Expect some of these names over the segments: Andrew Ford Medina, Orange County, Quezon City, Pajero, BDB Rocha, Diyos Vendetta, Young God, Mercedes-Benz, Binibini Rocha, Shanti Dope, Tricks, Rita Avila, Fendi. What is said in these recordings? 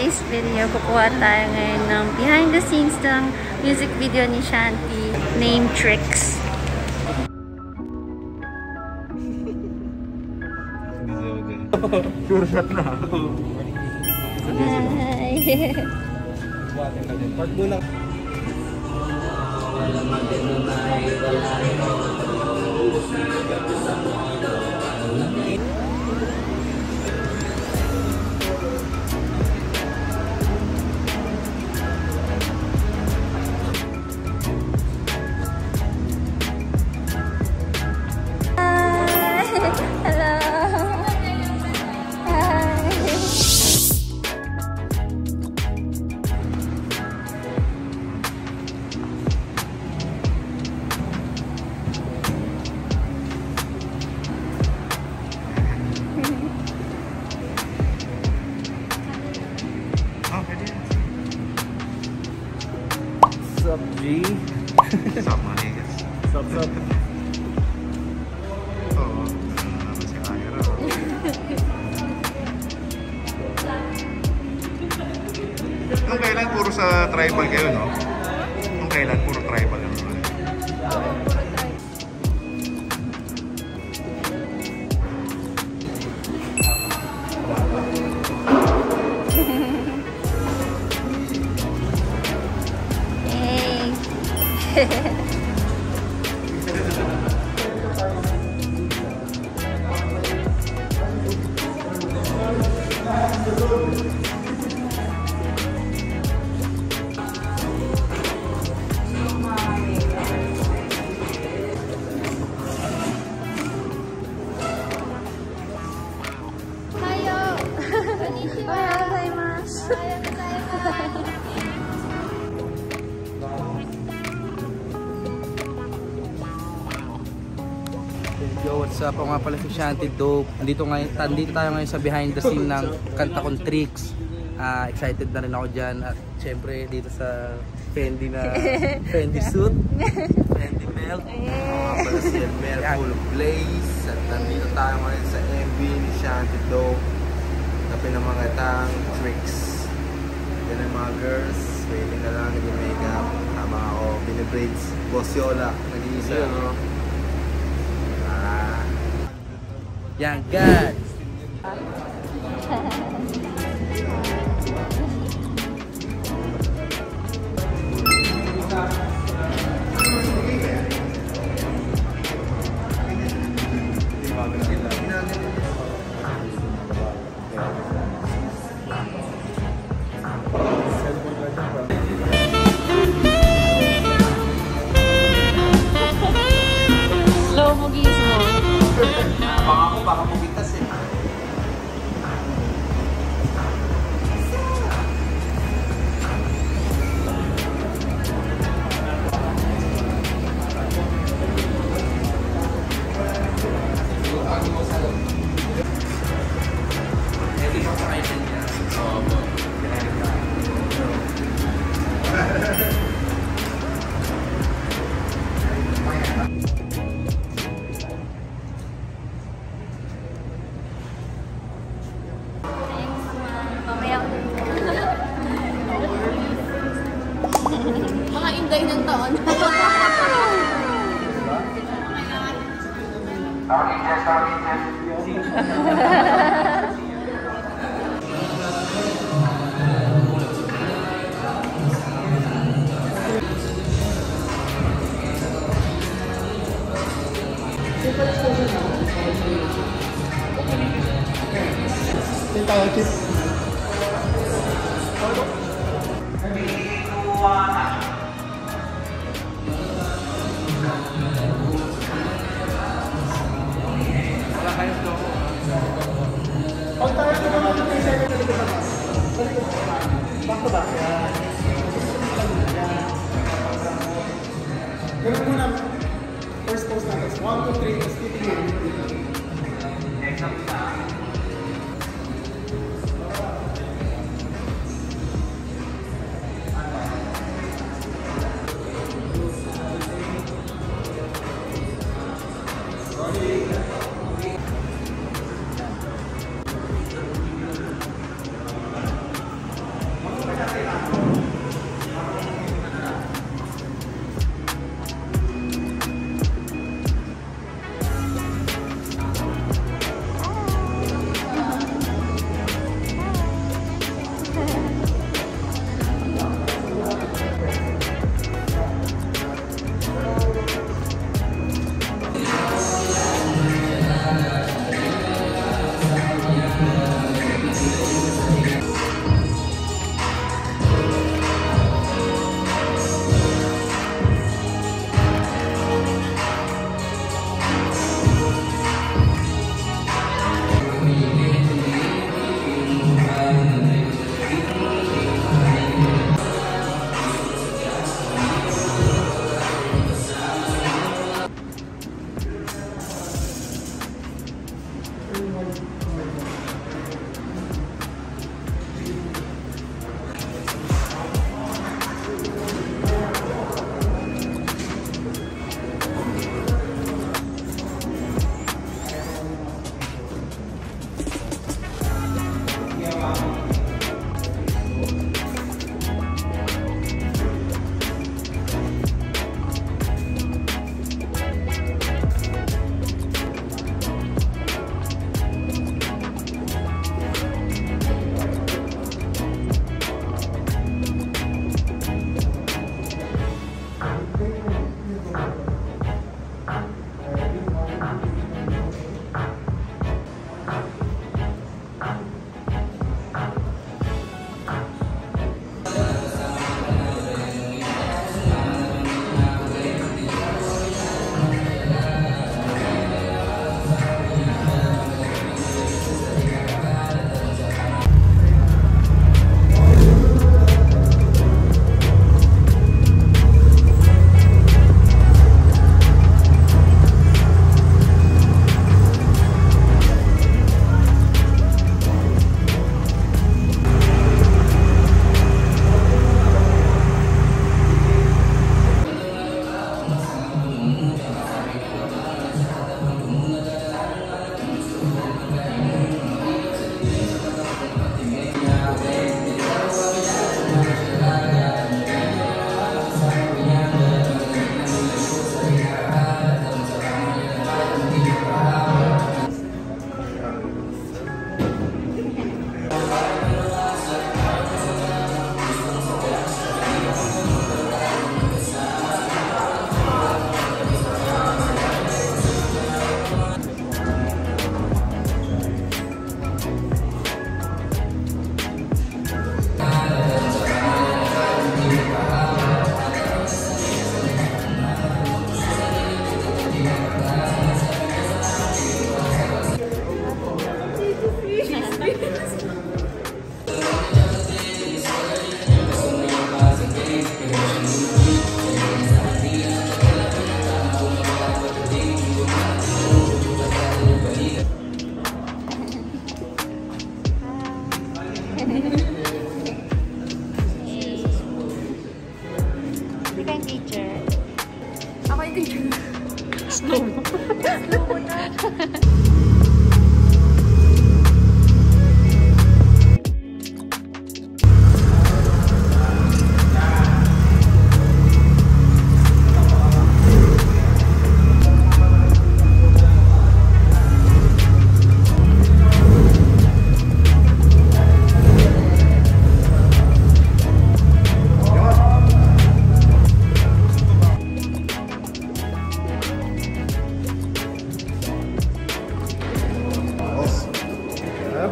today's video, kukuha tayo ngayon ng behind the scenes ng music video ni Shanti named Tricks. What's up, G? What's up, my niggas? What's up? Nung kailan puro sa tribal kayo, no? Nung kailan puro tribal yun? Yo, what's up? Ako nga pala si Shanti Dope. Andito tayo ngayon sa behind the scene ng kanta kong Tricks. Excited na rin ako dyan. At syempre dito sa Fendi na Fendi suit, Fendi belt, pala si Elmer full of blaze. At nandito tayo ngayon sa MV ni Shanti Dope na pinamagatang Tricks. Yan ang mga girls, waiting na lang, nag-makeup. Tama ako, binibraids, Bosyola, nag-iisa, no? Yang God.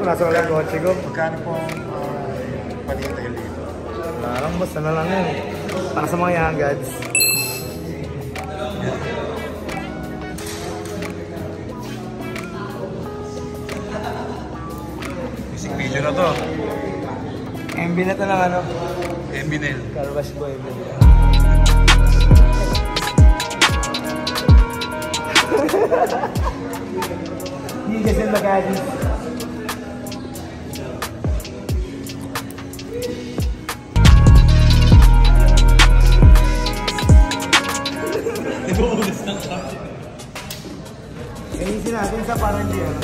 Nasa ulang gotsi ko, magkano pong panintail dito? Parang basta na lang yun. Para sa mga young gods. Music video na to. MB na to lang ano? MB nail. Carwash boy MB. Hindi kasi mag-adis. Gamitin natin sa parang diyan.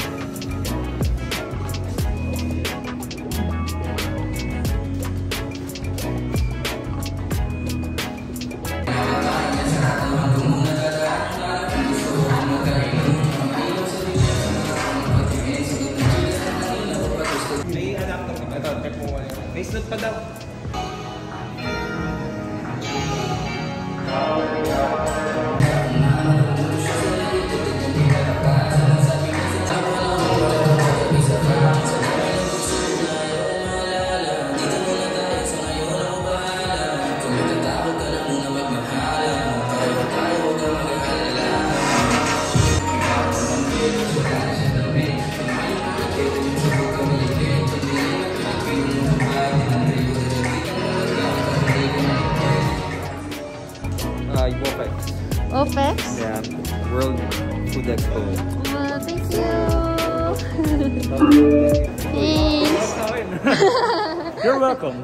May adapter pa daw. May slot pa daw. OPEX? Yeah, World Food Expo. Well, thank you! Thanks! You're welcome!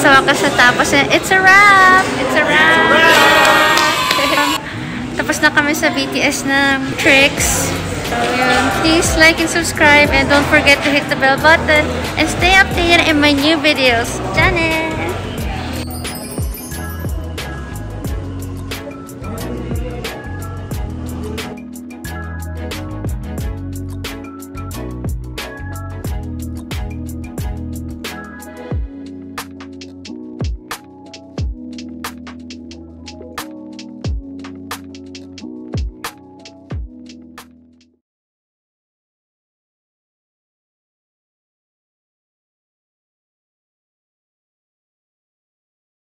Sa wakas natapos na. It's a wrap! It's a wrap! Tapos na kami sa BTS na Tricks. So, yun. Please like and subscribe and don't forget to hit the bell button and stay updated in my new videos. Janet!